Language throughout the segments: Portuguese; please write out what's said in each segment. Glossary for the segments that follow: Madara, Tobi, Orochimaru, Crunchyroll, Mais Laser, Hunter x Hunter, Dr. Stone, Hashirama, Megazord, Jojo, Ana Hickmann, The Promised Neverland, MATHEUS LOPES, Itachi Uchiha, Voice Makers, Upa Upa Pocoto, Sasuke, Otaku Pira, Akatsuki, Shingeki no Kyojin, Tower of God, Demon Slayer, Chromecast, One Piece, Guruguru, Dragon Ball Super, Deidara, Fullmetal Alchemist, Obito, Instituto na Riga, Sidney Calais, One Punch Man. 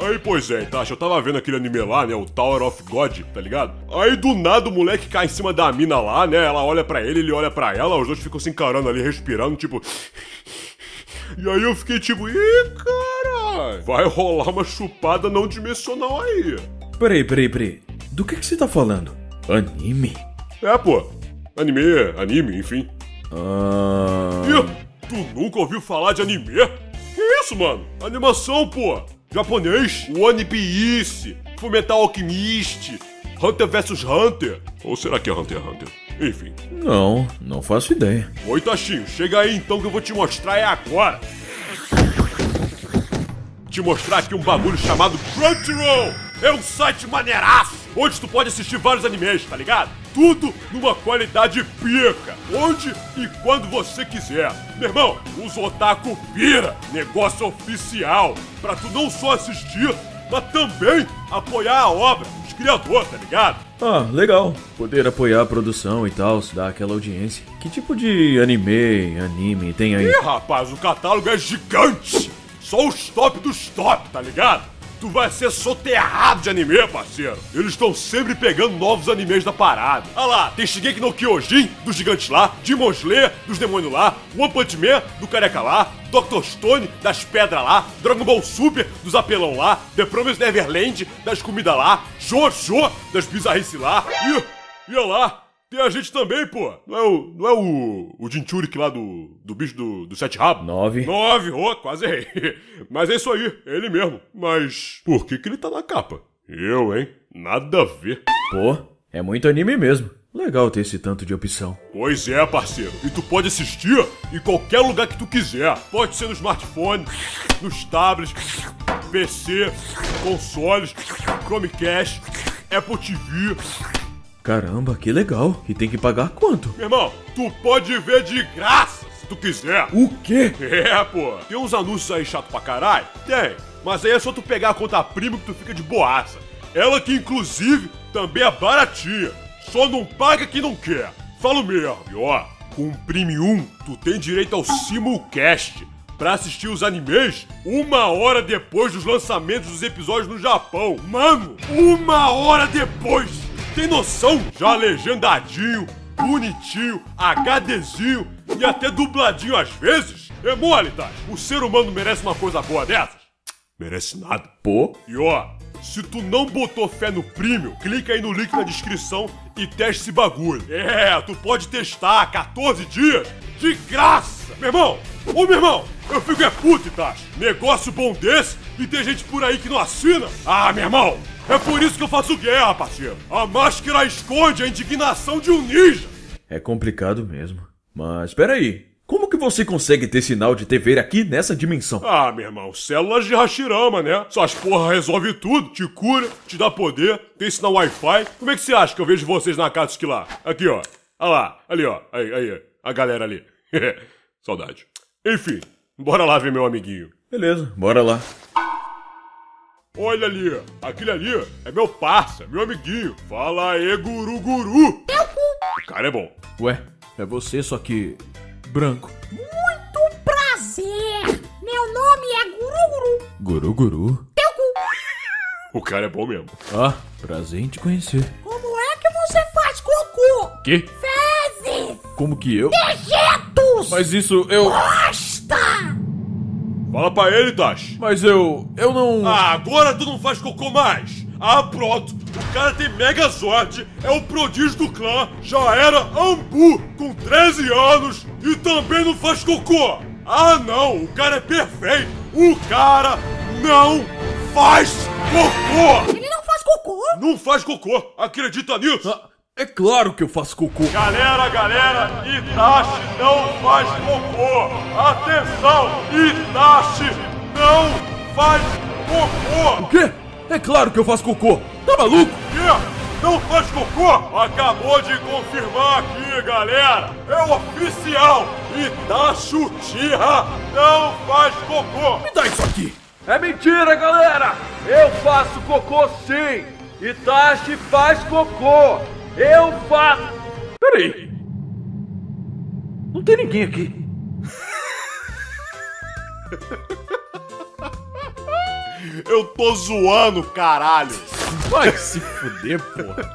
Aí, pois é, Itachi, eu tava vendo aquele anime lá, né, o Tower of God, tá ligado? Aí, do nada, o moleque cai em cima da mina lá, né, ela olha pra ele, ele olha pra ela, os dois ficam se encarando ali, respirando, tipo... E aí eu fiquei tipo, ih, cara, vai rolar uma chupada não dimensional aí. Peraí, do que você tá falando? Anime? É, pô, anime, enfim. Ih, tu nunca ouviu falar de anime? Que isso, mano? Animação, pô, japonês, One Piece, Fullmetal Alchemist, Hunter x Hunter. Ou será que é Hunter x Hunter? Enfim. Não faço ideia. Oi, Tachinho, chega aí então que eu vou te mostrar é agora. Te mostrar aqui um bagulho chamado Crunchyroll. É um site maneiraço, onde tu pode assistir vários animes, tá ligado? Tudo numa qualidade pica, onde e quando você quiser. Meu irmão, usa o Otaku Pira, negócio oficial, pra tu não só assistir, mas também apoiar a obra, os criadores, tá ligado? Ah, legal. Poder apoiar a produção e tal, se dar aquela audiência. Que tipo de anime tem aí? Ih, rapaz, o catálogo é gigante. Só os top dos top, tá ligado? Tu vai ser soterrado de anime, parceiro. Eles estão sempre pegando novos animes da parada. Ah lá, tem Shingeki no Kyojin, dos gigantes lá, Demon Slayer, dos demônios lá, One Punch Man, do careca lá, Dr. Stone, das pedras lá, Dragon Ball Super, dos apelão lá, The Promised Neverland, das comidas lá, Jojo, das bizarrices lá, e olha lá, tem a gente também, pô. Não é o Jinchurik lá do bicho do sete rabos? 9. 9, oh, quase errei. Mas é isso aí, é ele mesmo. Mas por que ele tá na capa? Eu, hein? Nada a ver. Pô, é muito anime mesmo. Legal ter esse tanto de opção. Pois é, parceiro. E tu pode assistir em qualquer lugar que tu quiser. Pode ser no smartphone, nos tablets, PC, consoles, Chromecast, Apple TV. Caramba, que legal. E tem que pagar quanto? Meu irmão, tu pode ver de graça se tu quiser. O quê? É, pô. Tem uns anúncios aí chato pra caralho? Tem. Mas aí é só tu pegar a conta prima que tu fica de boaça. Ela que, inclusive, também é baratinha. Só não paga quem não quer. Falo mesmo. E ó, com o Premium, tu tem direito ao Simulcast pra assistir os animes 1 hora depois dos lançamentos dos episódios no Japão. Mano, 1 hora depois. Tem noção? Já legendadinho, bonitinho, HDzinho e até dubladinho às vezes. É mole, tá? O ser humano merece uma coisa boa dessas? Merece nada. Pô. E ó, se tu não botou fé no Premium, clica aí no link na descrição e teste esse bagulho. É, tu pode testar 14 dias de graça. Meu irmão, eu fico é puto, Itachi. Negócio bom desse e tem gente por aí que não assina. Ah, meu irmão, é por isso que eu faço guerra, parceiro. A máscara esconde a indignação de um ninja. É complicado mesmo. Mas peraí, como que você consegue ter sinal de TV aqui nessa dimensão? Ah, meu irmão, células de Hashirama, né? Essas porra resolve tudo, te cura, te dá poder, tem sinal Wi-Fi. Como é que você acha que eu vejo vocês na Akatsuki lá? Aqui, ó. Ah lá, ali, ó. Aí, a galera ali. Saudade. Enfim, bora lá ver meu amiguinho. Beleza, bora lá. Olha ali, aquele ali é meu parça, meu amiguinho. Fala aí, Guruguru. O cara é bom. Ué, é você, só que... branco. Muito prazer. Meu nome é Guruguru. Guruguru? Teu cu. O cara é bom mesmo. Ah, prazer em te conhecer. Como é que você faz cocô? Que? Fezes. Como que eu? Dejetos. Mas isso eu... Bosta. Fala pra ele, Tash. Mas eu não... Ah, agora tu não faz cocô mais. Ah, pronto. O cara tem mega sorte, é o prodígio do clã, já era Ambu com 13 anos e também não faz cocô. Ah não, o cara é perfeito. O cara não faz cocô. Ele não faz cocô? Não faz cocô, acredita nisso? Ah, é claro que eu faço cocô. Galera, Itachi não faz cocô. Atenção, Itachi não faz cocô. O quê? É claro que eu faço cocô. Tá maluco? Que? Não faz cocô? Acabou de confirmar aqui, galera. É oficial. Itachi Uchiha não faz cocô. Me dá isso aqui. É mentira, galera. Eu faço cocô sim. Itachi faz cocô. Eu faço... Peraí. Não tem ninguém aqui. Eu tô zoando, caralho. Vai se fuder, porra.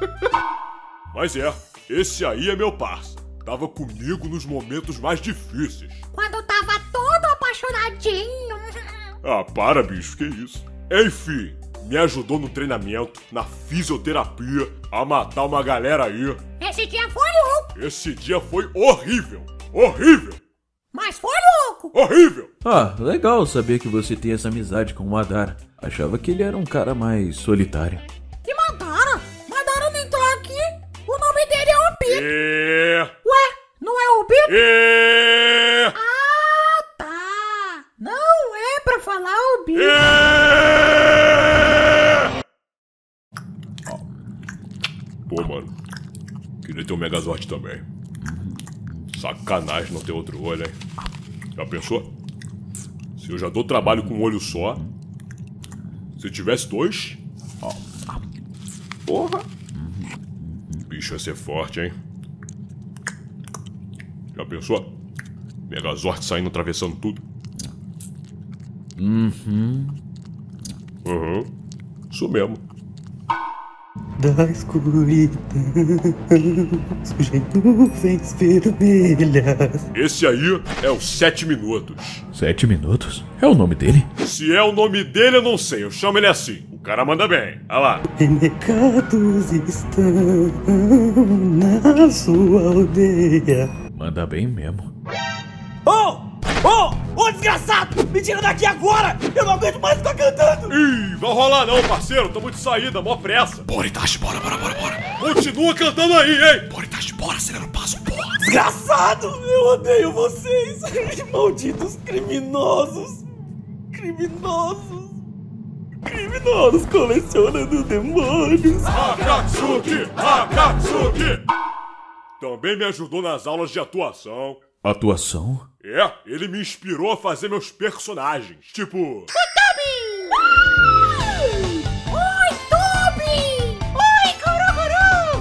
Mas é, esse aí é meu parça. Tava comigo nos momentos mais difíceis. Quando eu tava todo apaixonadinho. Ah, para, bicho, que isso. Enfim, me ajudou no treinamento, na fisioterapia, a matar uma galera aí. Esse dia foi louco. Esse dia foi horrível. Horrível. Mas foi louco. Horrível. Ah, legal saber que você tem essa amizade com o Madara. Achava que ele era um cara mais solitário. E Madara? Madara nem tá aqui. O nome dele é Obito. Ué, não é Obito? Ah, tá. Não é pra falar Obito. Pô, mano. Queria ter um Megazord também. Sacanagem não ter outro olho, hein? Já pensou? Se eu já dou trabalho com um olho só... Se tivesse dois... Porra! O bicho ia ser forte, hein? Já pensou? Megazord saindo, atravessando tudo. Uhum. Isso mesmo. Da escuridão, sujeito nuvens vermelhas. Esse aí é o 7 Minutos. 7 Minutos? É o nome dele? Se é o nome dele, eu não sei. Eu chamo ele assim. O cara manda bem. Olha lá. Pecados estão na sua aldeia. Manda bem mesmo. Ô, desgraçado! Me tira daqui agora! Eu não aguento mais ficar cantando! Ih, vai rolar não, parceiro! Tamo de saída, mó pressa! Bora, Itachi, bora! Continua cantando aí, hein! Bora, Itachi, bora, acelera o passo, porra! Desgraçado! Eu odeio vocês! Malditos criminosos! Criminosos colecionando demônios! Akatsuki! Também me ajudou nas aulas de atuação. Atuação? É, ele me inspirou a fazer meus personagens, tipo... Oi, Tobi! Oi, Guruguru!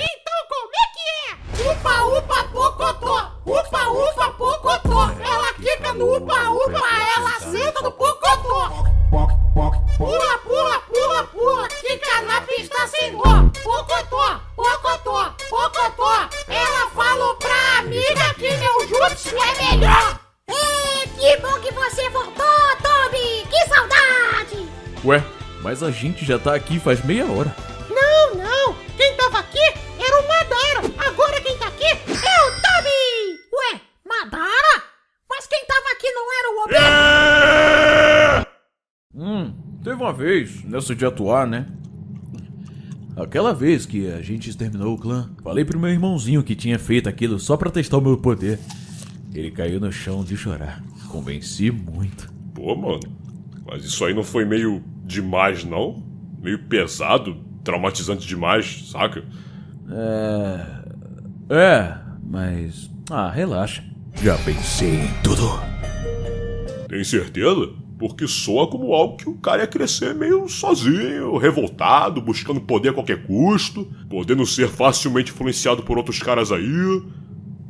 Então, como é que é? Upa, upa, pocotó! Upa, upa, pocotó! Ela quica no upa, upa, ela senta no pocotó! Pula, pula, pula, pula! Quica na pista sem nó! Pocotó! Pocotó, ela falou pra amiga que meu jutsu é melhor. É, que bom que você voltou, Tobi. Que saudade. Ué, mas a gente já tá aqui faz meia hora. Não. Quem tava aqui era o Madara. Agora quem tá aqui é o Tobi. Ué, Madara? Mas quem tava aqui não era o Obito? Teve uma vez, nessa de atuar, né? Aquela vez que a gente exterminou o clã, falei pro meu irmãozinho que tinha feito aquilo só pra testar o meu poder. Ele caiu no chão de chorar. Convenci muito. Pô, mano, mas isso aí não foi meio demais, não? Meio pesado, traumatizante demais, saca? Mas... Ah, relaxa. Já pensei em tudo. Tem certeza? Porque soa como algo que o cara ia crescer meio sozinho, revoltado, buscando poder a qualquer custo, podendo ser facilmente influenciado por outros caras aí.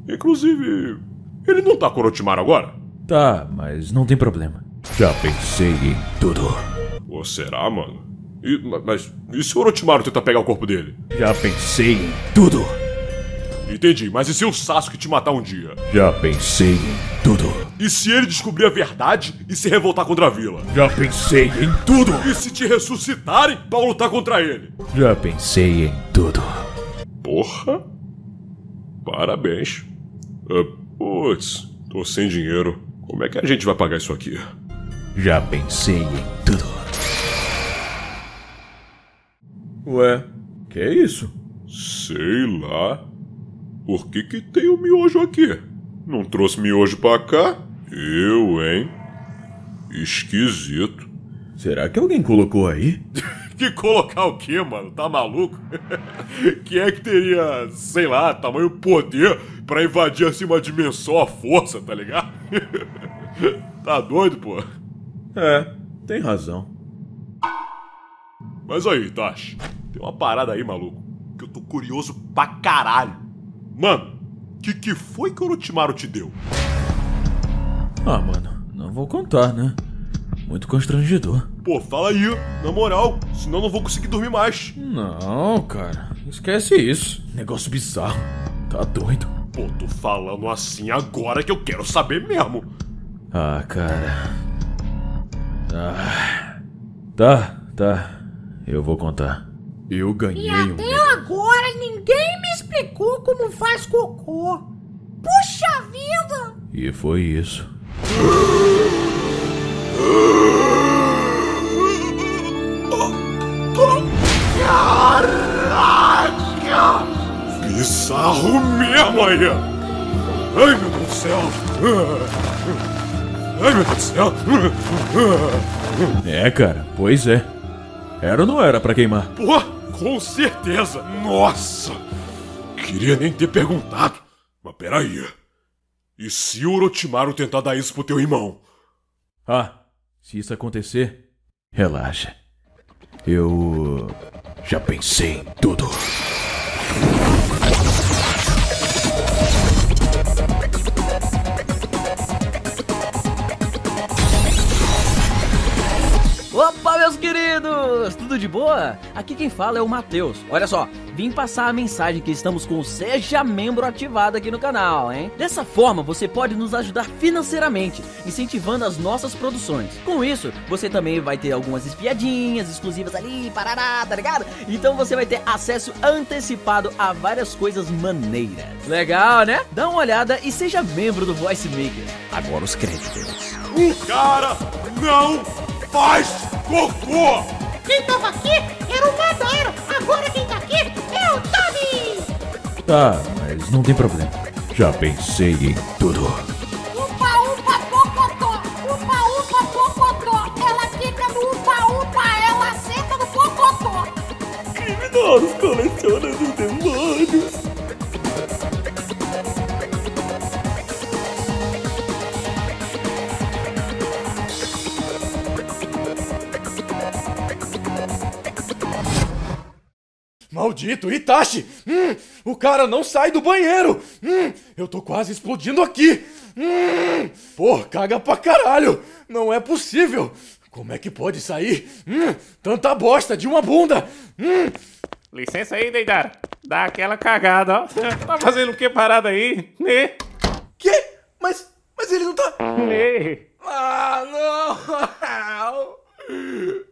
Inclusive, ele não tá com o Orochimaru agora? Tá, mas não tem problema. Já pensei em tudo. Ou será, mano? Mas e se o Orochimaru tentar pegar o corpo dele? Já pensei em tudo. Entendi, mas e se o Sasuke te matar um dia? Já pensei em tudo. E se ele descobrir a verdade e se revoltar contra a vila? Já pensei em tudo. E se te ressuscitarem pra lutar contra ele? Já pensei em tudo. Porra. Parabéns. Putz, tô sem dinheiro. Como é que a gente vai pagar isso aqui? Já pensei em tudo. Ué, que é isso? Sei lá. Por que tem o miojo aqui? Não trouxe miojo pra cá? Eu, hein? Esquisito. Será que alguém colocou aí? Que colocar o quê, mano? Tá maluco? Quem é que teria, sei lá, tamanho poder pra invadir assim uma dimensão à força, tá ligado? Tá doido, pô? É, tem razão. Mas aí, Itachi, tem uma parada aí, maluco, que eu tô curioso pra caralho. Mano, que foi que o Orochimaru te deu? Ah, mano, não vou contar, né? Muito constrangedor. Pô, fala aí, na moral, senão não vou conseguir dormir mais. Não, cara, esquece isso. Negócio bizarro, tá doido. Pô, tô falando assim agora que eu quero saber mesmo. Ah, cara. Tá, eu vou contar. Eu ganhei um... E até agora ninguém me explicou como faz cocô. Puxa vida! E foi isso. Caraca! Bizarro mesmo aí! Ai, meu Deus do céu! Ai, meu Deus do céu! É, cara, pois é. Era ou não era pra queimar? Pô, com certeza! Nossa! Queria nem ter perguntado. Mas peraí. E se o Orochimaru tentar dar isso pro teu irmão? Ah, se isso acontecer, relaxa. Eu já pensei em tudo. Opa, meus queridos! Tudo de boa? Aqui quem fala é o MATHEUS. Olha só, vim passar a mensagem que estamos com o Seja Membro ativado aqui no canal, hein? Dessa forma, você pode nos ajudar financeiramente, incentivando as nossas produções. Com isso, você também vai ter algumas espiadinhas exclusivas ali, parará, tá ligado? Então você vai ter acesso antecipado a várias coisas maneiras. Legal, né? Dá uma olhada e seja membro do Voice Maker. Agora os créditos. O cara não... faz cocô! Quem tava aqui era o Madara, agora quem tá aqui é o Tobi! Tá, mas não tem problema. Já pensei em tudo. Upa-upa cocotó! Upa-upa cocotó! Ela fica no upa-upa, ela senta no cocotó! Criminosos colecionam os demônios! Maldito Itachi! O cara não sai do banheiro! Eu tô quase explodindo aqui! Pô, caga pra caralho! Não é possível! Como é que pode sair tanta bosta de uma bunda? Licença aí, Deidara! Dá aquela cagada, ó! Tá fazendo o que parado aí? Né? Que? Mas ele não tá... Ah, não!